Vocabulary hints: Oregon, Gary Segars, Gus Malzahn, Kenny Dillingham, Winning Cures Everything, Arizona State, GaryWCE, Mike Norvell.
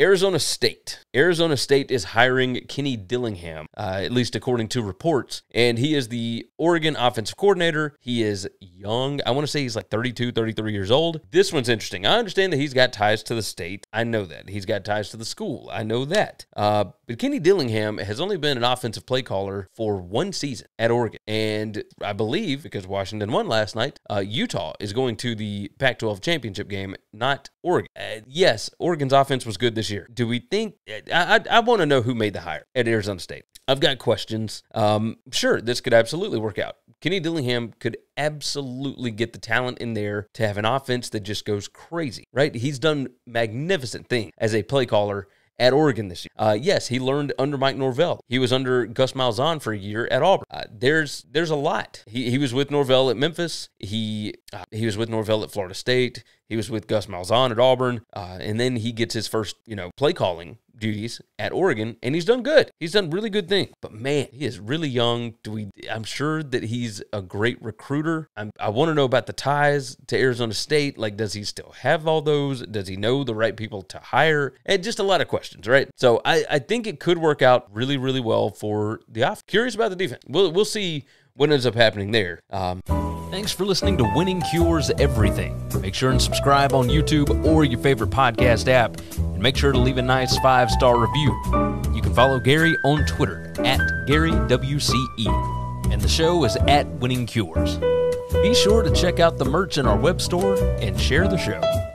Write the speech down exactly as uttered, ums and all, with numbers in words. Arizona State. Arizona State is hiring Kenny Dillingham, uh, at least according to reports, and he is the Oregon offensive coordinator. He is young. I want to say he's like thirty-two, thirty-three years old. This one's interesting. I understand that he's got ties to the state. I know that. He's got ties to the school. I know that. Uh, but Kenny Dillingham has only been an offensive play caller for one season at Oregon, and I believe, because Washington won last night, uh, Utah is going to the Pac twelve championship game, not Oregon. Uh, yes, Oregon's offense was good this year. Year. Do we think, I, I, I want to know who made the hire at Arizona State. I've got questions. Um, sure, this could absolutely work out. Kenny Dillingham could absolutely get the talent in there to have an offense that just goes crazy, right? He's done magnificent things as a play caller at Oregon this year. Uh, yes, he learned under Mike Norvell. He was under Gus Malzahn for a year at Auburn. Uh, there's there's a lot. He, he was with Norvell at Memphis. He, uh, he was with Norvell at Florida State. He was with Gus Malzahn at Auburn, uh, and then he gets his first, you know, play calling duties at Oregon, and he's done good. He's done really good things. But man, he is really young. Do we? I'm sure that he's a great recruiter. I'm, I want to know about the ties to Arizona State. Like, does he still have all those? Does he know the right people to hire? And just a lot of questions, right? So I, I think it could work out really, really well for the offense. Curious about the defense. We'll we'll see what ends up happening there. Um, Thanks for listening to Winning Cures Everything. Make sure and subscribe on YouTube or your favorite podcast app, and make sure to leave a nice five-star review. You can follow Gary on Twitter at Gary W C E, and the show is at Winning Cures. Be sure to check out the merch in our web store and share the show.